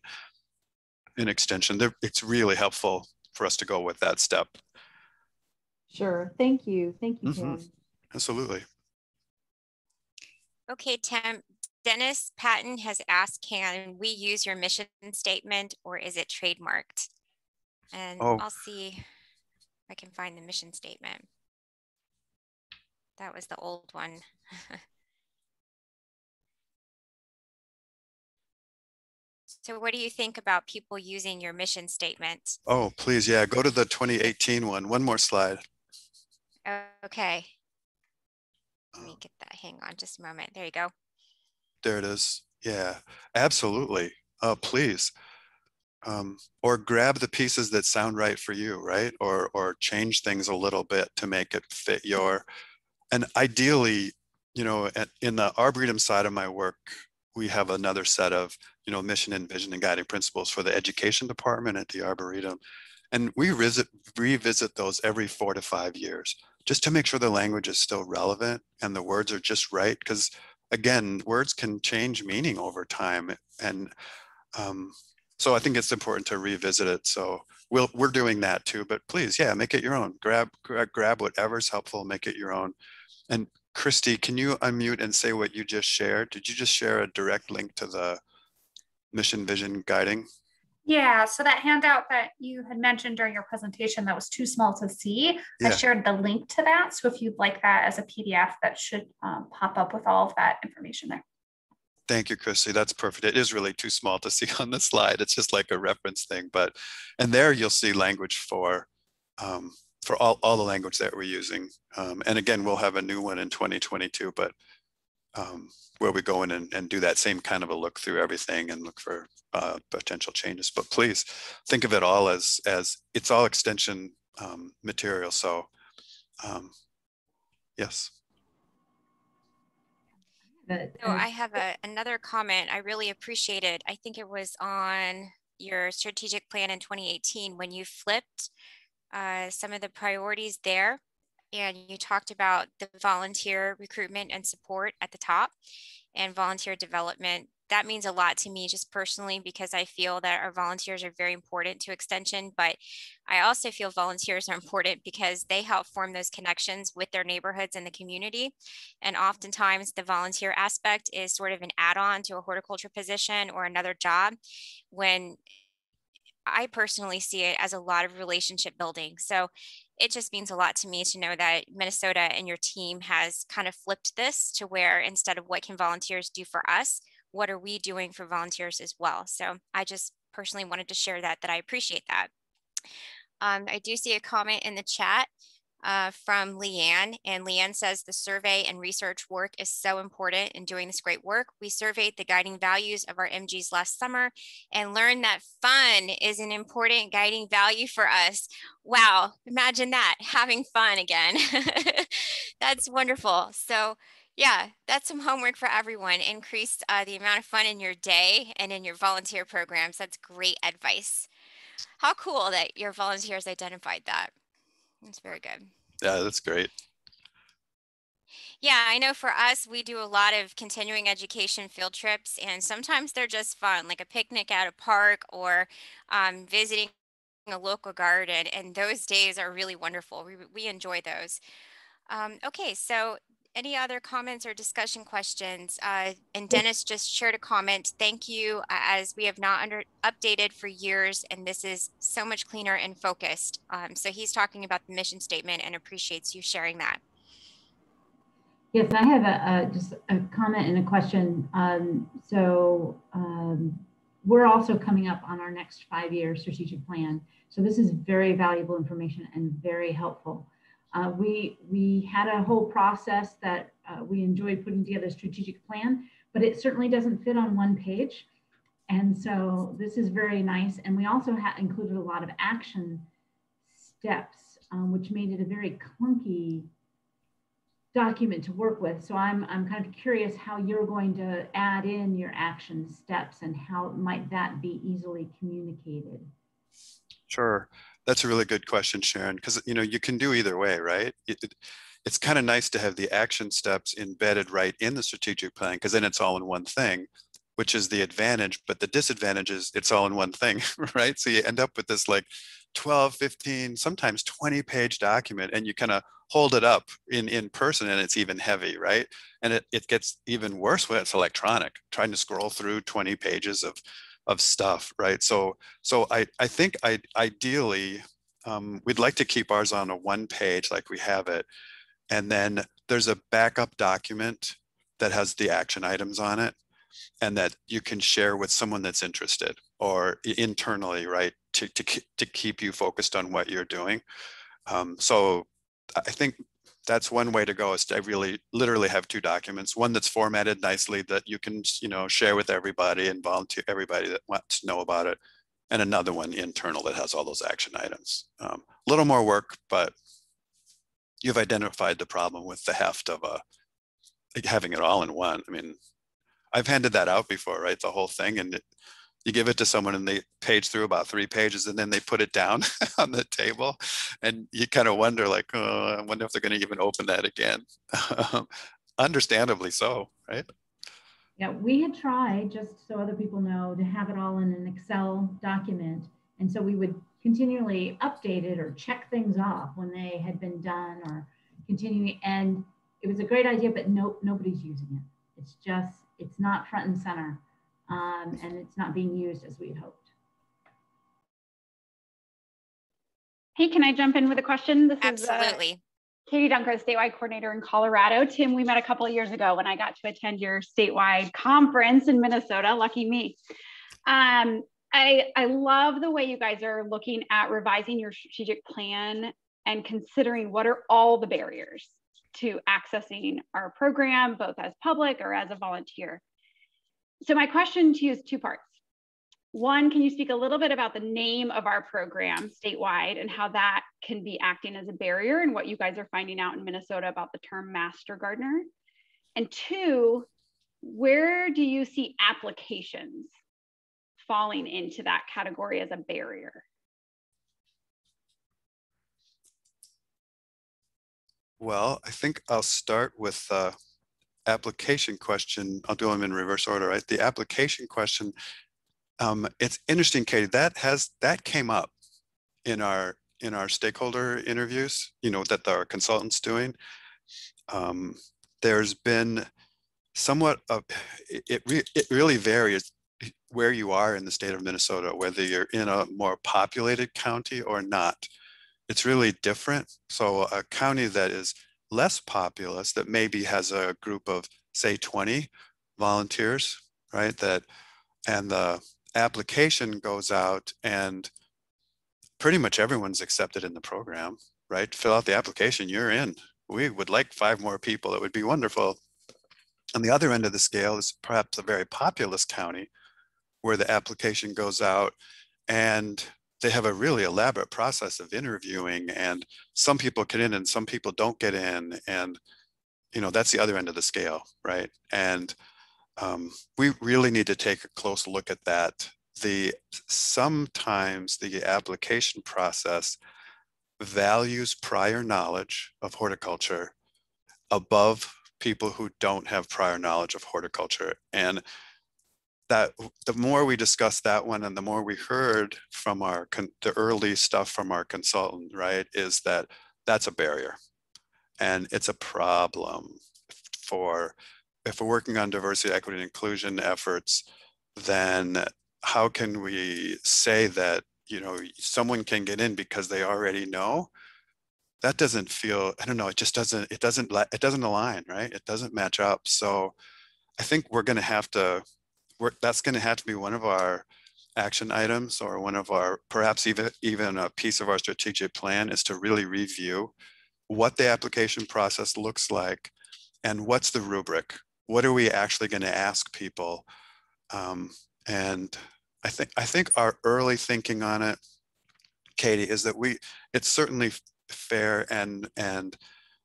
in Extension. They're, it's really helpful for us to go with that step. Sure, thank you. Thank you, Tim. Mm-hmm. Absolutely. Okay, Tim, Dennis Patton has asked, can we use your mission statement or is it trademarked? And oh. I'll see if I can find the mission statement. That was the old one. So what do you think about people using your mission statement? Oh, please, yeah, go to the twenty eighteen one. One more slide. Okay. Let me get that, hang on just a moment. There you go. There it is, yeah, absolutely, uh, please. Um, or grab the pieces that sound right for you, right? Or, or change things a little bit to make it fit your, and ideally, you know, in the Arboretum side of my work, we have another set of, you know, mission and vision and guiding principles for the education department at the Arboretum. And we revisit, revisit those every four to five years, just to make sure the language is still relevant and the words are just right. Because again, words can change meaning over time. And um, so I think it's important to revisit it. So we'll, we're doing that too, but please, yeah, make it your own. Grab, grab, grab whatever's helpful, make it your own. And Christy, can you unmute and say what you just shared? Did you just share a direct link to the mission vision guiding? Yeah, so that handout that you had mentioned during your presentation that was too small to see, yeah. I shared the link to that. So if you'd like that as a P D F, that should um, pop up with all of that information there. Thank you, Christy, that's perfect. It is really too small to see on the slide. It's just like a reference thing, but, and there you'll see language for, um, for all, all the language that we're using. Um, and again, we'll have a new one in twenty twenty-two, but um, where we go in and, and do that same kind of a look through everything and look for uh, potential changes. But please think of it all as, as it's all extension um, material. So um, yes. So I have a, another comment. I really appreciate it. I think it was on your strategic plan in twenty eighteen when you flipped Uh, some of the priorities there, and you talked about the volunteer recruitment and support at the top and volunteer development. That means a lot to me just personally, because I feel that our volunteers are very important to Extension, but I also feel volunteers are important because they help form those connections with their neighborhoods and the community. And oftentimes the volunteer aspect is sort of an add-on to a horticulture position or another job, when I personally see it as a lot of relationship building. So it just means a lot to me to know that Minnesota and your team has kind of flipped this to where instead of what can volunteers do for us, what are we doing for volunteers as well? So I just personally wanted to share that, that I appreciate that. Um, I do see a comment in the chat uh, from Leanne, and Leanne says the survey and research work is so important in doing this great work. We surveyed the guiding values of our M Gs last summer and learned that fun is an important guiding value for us. Wow, imagine that, having fun again. That's wonderful. So yeah, that's some homework for everyone. Increase uh, the amount of fun in your day and in your volunteer programs. That's great advice. How cool that your volunteers identified that. That's very good. Yeah, that's great. Yeah, I know for us, we do a lot of continuing education field trips, and sometimes they're just fun, like a picnic at a park or um, visiting a local garden. And those days are really wonderful. We, we enjoy those. Um, okay, so any other comments or discussion questions? Uh, and Dennis just shared a comment. Thank you, as we have not under updated for years, and this is so much cleaner and focused. Um, so he's talking about the mission statement and appreciates you sharing that. Yes, I have a, a, just a comment and a question. Um, so um, we're also coming up on our next five-year strategic plan. So this is very valuable information and very helpful. Uh, we, we had a whole process that uh, we enjoyed putting together a strategic plan, but it certainly doesn't fit on one page. And so this is very nice. And we also ha included a lot of action steps, um, which made it a very clunky document to work with. So I'm, I'm kind of curious how you're going to add in your action steps and how might that be easily communicated? Sure. That's a really good question, Sharon, because you know you can do either way, right? It, it, it's kind of nice to have the action steps embedded right in the strategic plan, because then it's all in one thing, which is the advantage. But the disadvantage is it's all in one thing, right? So you end up with this like twelve, fifteen, sometimes twenty page document, and you kind of hold it up in, in person and it's even heavy, right? And it, it gets even worse when it's electronic, trying to scroll through twenty pages of of stuff, right? So, so I, I think I, ideally, um, we'd like to keep ours on a one page like we have it. And then there's a backup document that has the action items on it and that you can share with someone that's interested or internally, right? To, to, to keep you focused on what you're doing. Um, so I think that's one way to go, is to really literally have two documents, one that's formatted nicely that you can, you know, share with everybody and volunteer everybody that wants to know about it, and another one internal that has all those action items. Um, a little more work, but you've identified the problem with the heft of a, like having it all in one. I mean, I've handed that out before, right? The whole thing, and it, you give it to someone and they page through about three pages and then they put it down on the table, and you kind of wonder like, oh, I wonder if they're going to even open that again. Understandably so, right? Yeah, we had tried, just so other people know, to have it all in an Excel document. And so we would continually update it or check things off when they had been done or continuing. And it was a great idea, but no, nobody's using it. It's just, it's not front and center. Um, and it's not being used as we had hoped. Hey, can I jump in with a question? This Absolutely. is uh, Katie Dunker, statewide coordinator in Colorado. Tim, we met a couple of years ago when I got to attend your statewide conference in Minnesota. Lucky me. Um, I, I love the way you guys are looking at revising your strategic plan and considering what are all the barriers to accessing our program, both as public or as a volunteer. So my question to you is two parts. One, can you speak a little bit about the name of our program statewide and how that can be acting as a barrier and what you guys are finding out in Minnesota about the term master gardener? And two, where do you see applications falling into that category as a barrier? Well, I think I'll start with uh... application question. I'll do them in reverse order, right? The application question, um, it's interesting, Katie, that has, that came up in our, in our stakeholder interviews, you know, that our consultants doing. Um, there's been somewhat of, it, re, it really varies where you are in the state of Minnesota, whether you're in a more populated county or not. it's really different. So a county that is less populous, that maybe has a group of, say, twenty volunteers, right? That, and the application goes out and pretty much everyone's accepted in the program, right? Fill out the application, you're in. We would like five more people, that would be wonderful. On the other end of the scale is perhaps a very populous county where the application goes out and they have a really elaborate process of interviewing, and some people get in and some people don't get in. And, you know, that's the other end of the scale, right? And um, we really need to take a close look at that. The sometimes the application process values prior knowledge of horticulture above people who don't have prior knowledge of horticulture. And that the more we discussed that one and the more we heard from our con the early stuff from our consultant, right, is that that's a barrier and it's a problem for, if we're working on diversity, equity, and inclusion efforts, then how can we say that, you know, someone can get in because they already know? That doesn't feel, I don't know, it just doesn't, it doesn't, it doesn't align, right? It doesn't match up. So I think we're going to have to, we're, that's going to have to be one of our action items, or one of our, perhaps even, even a piece of our strategic plan, is to really review what the application process looks like and what's the rubric. What are we actually going to ask people? Um, and I think, I think our early thinking on it, Katie, is that we, it's certainly fair and, and,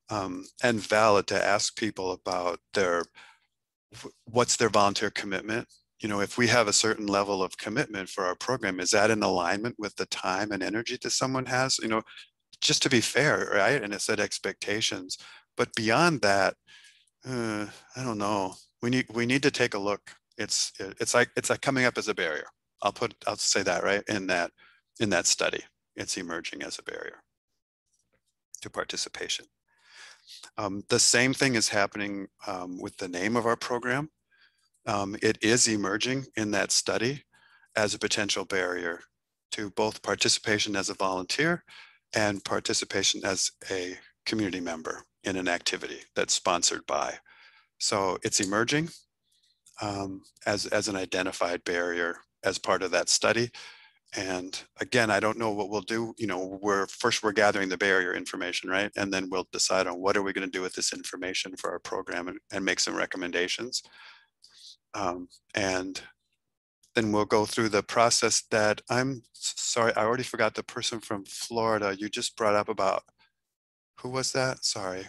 um, and valid to ask people about their, what's their volunteer commitment. You know, if we have a certain level of commitment for our program, is that in alignment with the time and energy that someone has? You know, just to be fair, right? And it set expectations. But beyond that, uh, I don't know. We need we need to take a look. It's it's like it's like coming up as a barrier. I'll put I'll say that right in that in that study. It's emerging as a barrier to participation. Um, the same thing is happening um, with the name of our program. Um, it is emerging in that study as a potential barrier to both participation as a volunteer and participation as a community member in an activity that's sponsored by. So it's emerging um, as, as an identified barrier as part of that study. And again, I don't know what we'll do. You know, we're first we're gathering the barrier information, right? And then we'll decide on what are we going to do with this information for our program, and, and make some recommendations. Um, and then we'll go through the process that I'm sorry, I already forgot the person from Florida you just brought up about. Who was that? Sorry.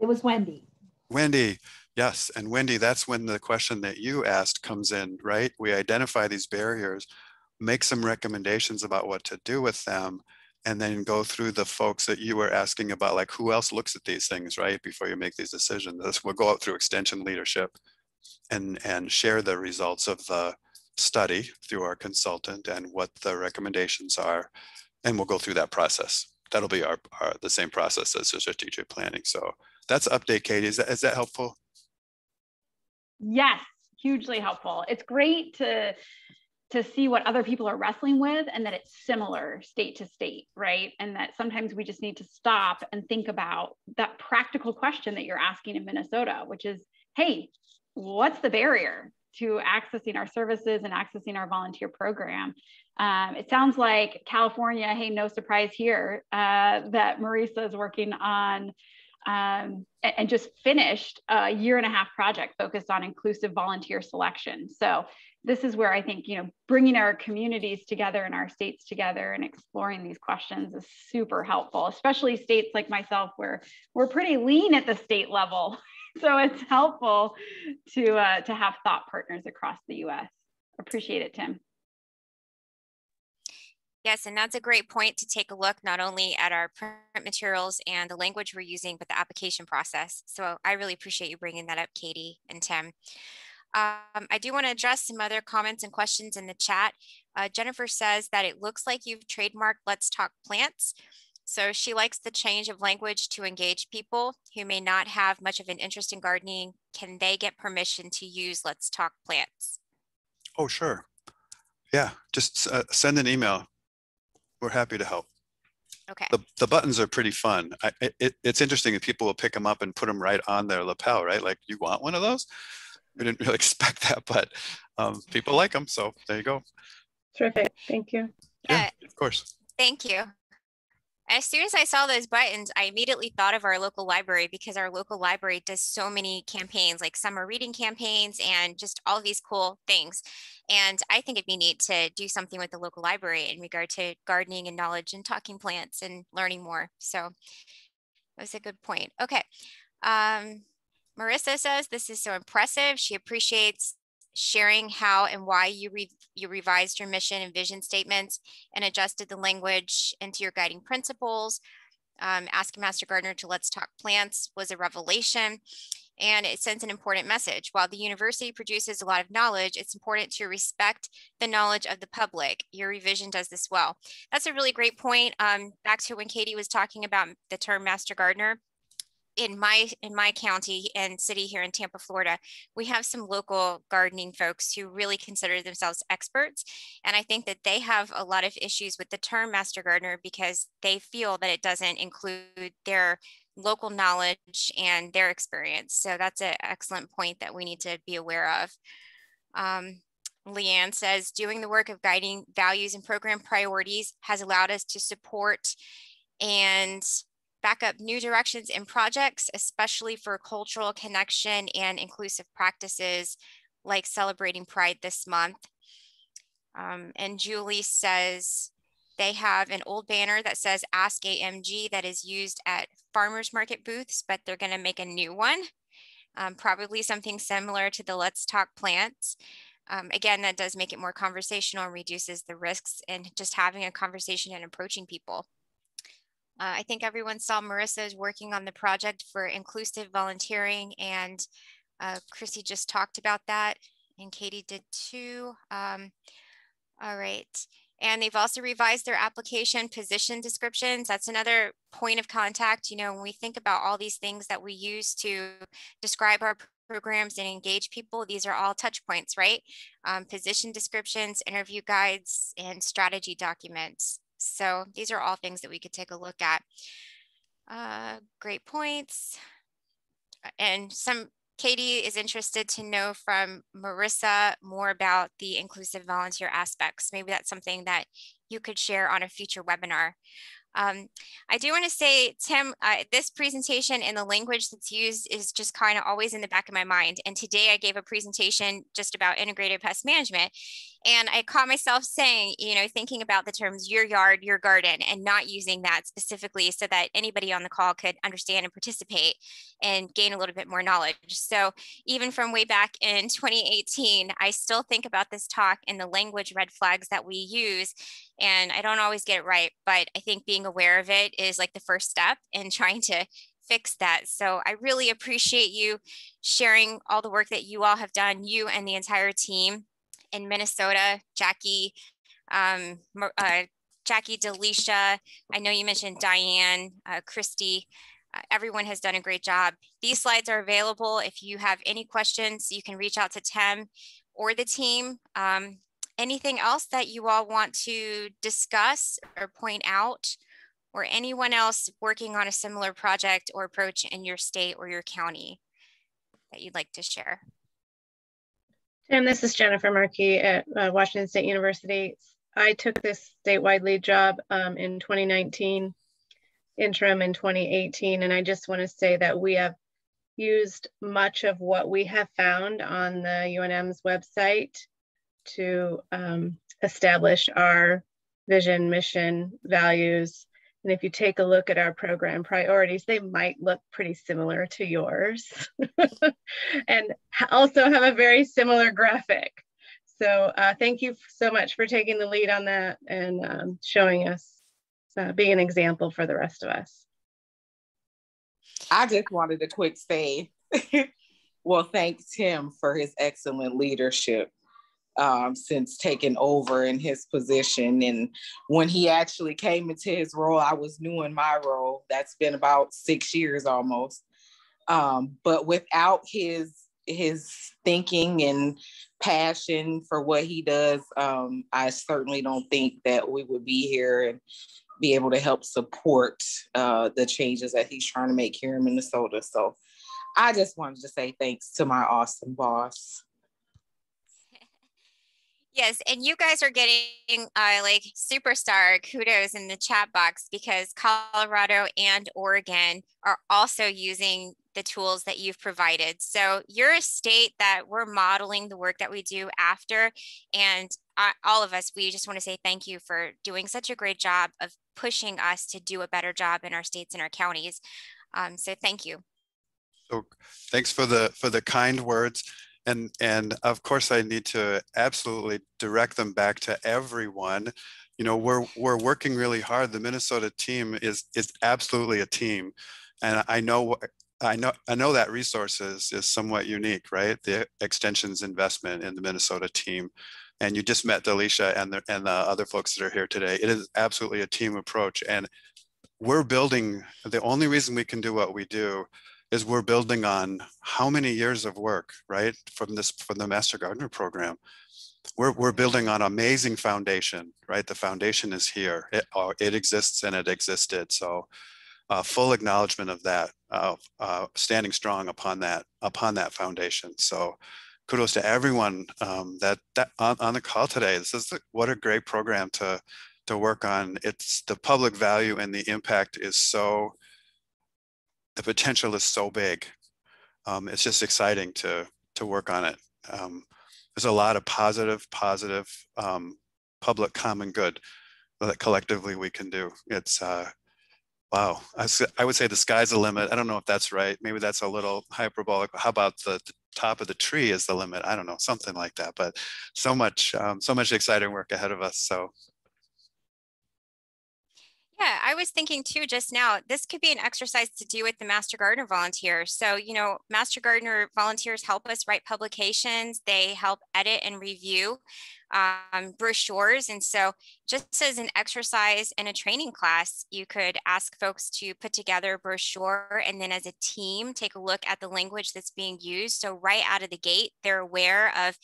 It was Wendy. Wendy. Yes. And Wendy, that's when the question that you asked comes in, right? We identify these barriers, make some recommendations about what to do with them, and then go through the folks that you were asking about, like who else looks at these things, right? Before you make these decisions, we'll go out through extension leadership and, and share the results of the study through our consultant and what the recommendations are. And we'll go through that process. That'll be our, our the same process as strategic planning. So that's an update, Katie. Is that, is that helpful? Yes, hugely helpful. It's great to, to see what other people are wrestling with, and that it's similar state to state, right? And that sometimes we just need to stop and think about that practical question that you're asking in Minnesota, which is, hey, what's the barrier to accessing our services and accessing our volunteer program? Um, it sounds like California, hey, no surprise here, uh, that Marisa is working on um, and just finished a year and a half project focused on inclusive volunteer selection. So this is where I think, you know, bringing our communities together and our states together and exploring these questions is super helpful, especially states like myself where we're pretty lean at the state level. So it's helpful to, uh, to have thought partners across the U S. Appreciate it, Tim. Yes, and that's a great point to take a look not only at our print materials and the language we're using, but the application process. So I really appreciate you bringing that up, Katie and Tim. Um, I do want to address some other comments and questions in the chat. Uh, Jennifer says that it looks like you've trademarked Let's Talk Plants. So she likes the change of language to engage people who may not have much of an interest in gardening. Can they get permission to use Let's Talk Plants? Oh, sure. Yeah, just uh, send an email. We're happy to help. Okay. The, the buttons are pretty fun. I, it, it's interesting that people will pick them up and put them right on their lapel, right? Like, you want one of those? We didn't really expect that, but um, people like them. So there you go. Terrific. Thank you. Yeah, uh, of course. Thank you. As soon as I saw those buttons, I immediately thought of our local library, because our local library does so many campaigns, like summer reading campaigns and just all these cool things. And I think it'd be neat to do something with the local library in regard to gardening and knowledge and talking plants and learning more. So that was a good point. Okay. Um, Marisa says, this is so impressive. She appreciates sharing how and why you re you revised your mission and vision statements and adjusted the language into your guiding principles. Um, asking Master Gardener to Let's Talk Plants was a revelation, and it sends an important message. While the university produces a lot of knowledge, it's important to respect the knowledge of the public. Your revision does this well. That's a really great point. Um, back to when Katie was talking about the term Master Gardener. In my in my county and city here in Tampa, Florida, we have some local gardening folks who really consider themselves experts. And I think that they have a lot of issues with the term Master Gardener because they feel that it doesn't include their local knowledge and their experience. So that's an excellent point that we need to be aware of. Um, Leanne says, doing the work of guiding values and program priorities has allowed us to support and back up new directions in projects, especially for cultural connection and inclusive practices like celebrating Pride this month. Um, and Julie says they have an old banner that says Ask A M G that is used at farmers market booths, but they're going to make a new one, um, probably something similar to the Let's Talk Plants. Um, again, that does make it more conversational and reduces the risks in just having a conversation and approaching people. Uh, I think everyone saw Marissa is working on the project for inclusive volunteering, and uh, Chrissy just talked about that, and Katie did too. Um, all right. And they've also revised their application position descriptions. That's another point of contact. You know, when we think about all these things that we use to describe our programs and engage people, these are all touch points, right? Um, position descriptions, interview guides, and strategy documents. So these are all things that we could take a look at. Uh, great points. And some, Katie is interested to know from Marissa more about the inclusive volunteer aspects. Maybe that's something that you could share on a future webinar. Um, I do want to say, Tim, uh, this presentation and the language that's used is just kind of always in the back of my mind. And today I gave a presentation just about integrated pest management. And I caught myself saying, you know, thinking about the terms your yard, your garden, and not using that specifically so that anybody on the call could understand and participate and gain a little bit more knowledge. So even from way back in twenty eighteen, I still think about this talk and the language red flags that we use. And I don't always get it right, but I think being aware of it is like the first step in trying to fix that. So I really appreciate you sharing all the work that you all have done, you and the entire team in Minnesota, Jackie, um, uh, Jackie, Delisha. I know you mentioned Diane, uh, Christy. Uh, everyone has done a great job. These slides are available. If you have any questions, you can reach out to Tim or the team. Um, Anything else that you all want to discuss or point out, or anyone else working on a similar project or approach in your state or your county that you'd like to share? And this is Jennifer Markey at uh, Washington State University. I took this statewide lead job um, in twenty nineteen, interim in twenty eighteen, and I just want to say that we have used much of what we have found on the U N M's website to um, establish our vision, mission, values. And if you take a look at our program priorities, they might look pretty similar to yours and also have a very similar graphic. So uh, thank you so much for taking the lead on that and um, showing us, uh, being an example for the rest of us. I just wanted a quick say. Well, thank Tim for his excellent leadership. Um, since taking over in his position. And when he actually came into his role, I was new in my role. That's been about six years almost. Um, but without his, his thinking and passion for what he does, um, I certainly don't think that we would be here and be able to help support uh, the changes that he's trying to make here in Minnesota. So I just wanted to say thanks to my awesome boss. Yes, and you guys are getting uh, like superstar kudos in the chat box, because Colorado and Oregon are also using the tools that you've provided. So you're a state that we're modeling the work that we do after, and I, all of us, we just want to say thank you for doing such a great job of pushing us to do a better job in our states and our counties. Um, so thank you. So thanks for the for the kind words. And, and of course, I need to absolutely direct them back to everyone. You know, we're, we're working really hard. The Minnesota team is, is absolutely a team. And I know, I know, I know that resources is somewhat unique, right? The Extension's investment in the Minnesota team. And you just met Delisha and the, and the other folks that are here today. It is absolutely a team approach. And we're building, the only reason we can do what we do is we're building on how many years of work, right? From this, from the Master Gardener program, we're, we're building on amazing foundation, right? The foundation is here, it, it exists and it existed. So uh, full acknowledgement of that, uh, uh, standing strong upon that, upon that foundation. So kudos to everyone um, that, that on, on the call today. This is the, what a great program to, to work on. It's the public value and the impact is so, the potential is so big. Um, it's just exciting to, to work on it. Um, there's a lot of positive, positive um, public common good that collectively we can do. It's, uh, wow, I, I would say the sky's the limit. I don't know if that's right. Maybe that's a little hyperbolic. How about the top of the tree is the limit? I don't know, something like that, but so much, um, so much exciting work ahead of us, so. Yeah, I was thinking too just now, this could be an exercise to do with the Master Gardener volunteers. So, you know, Master Gardener volunteers help us write publications. They help edit and review um, brochures. And so just as an exercise in a training class, you could ask folks to put together a brochure and then as a team, take a look at the language that's being used. So right out of the gate, they're aware of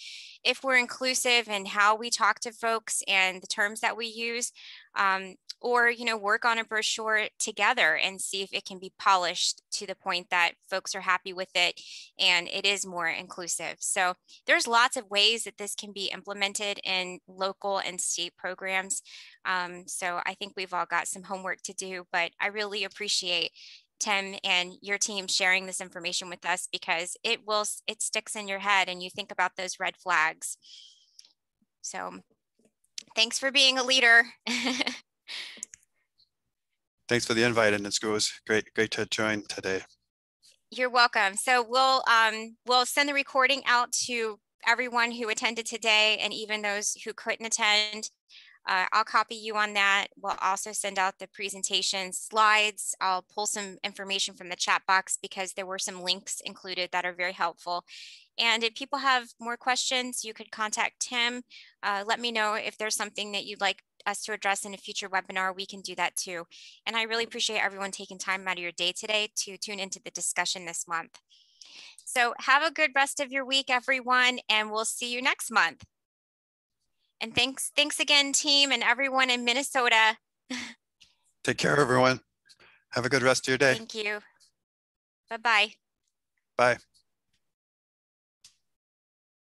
if we're inclusive and how we talk to folks and the terms that we use. Um, or, you know, work on a brochure together and see if it can be polished to the point that folks are happy with it and it is more inclusive. So there's lots of ways that this can be implemented in local and state programs. Um, so I think we've all got some homework to do, but I really appreciate Tim and your team sharing this information with us, because it will, it sticks in your head and you think about those red flags. So thanks for being a leader. Thanks for the invite, and it's great, great to join today. You're welcome. So we'll um, we'll send the recording out to everyone who attended today, and even those who couldn't attend. Uh, I'll copy you on that. We'll also send out the presentation slides. I'll pull some information from the chat box because there were some links included that are very helpful. And if people have more questions, you could contact Tim. Uh, let me know if there's something that you'd like us to address in a future webinar. We can do that too. And I really appreciate everyone taking time out of your day today to tune into the discussion this month. So have a good rest of your week, everyone, and we'll see you next month. And thanks, thanks again, team, and everyone in Minnesota. Take care, everyone. Have a good rest of your day. Thank you. Bye-bye. Bye. -bye. Bye.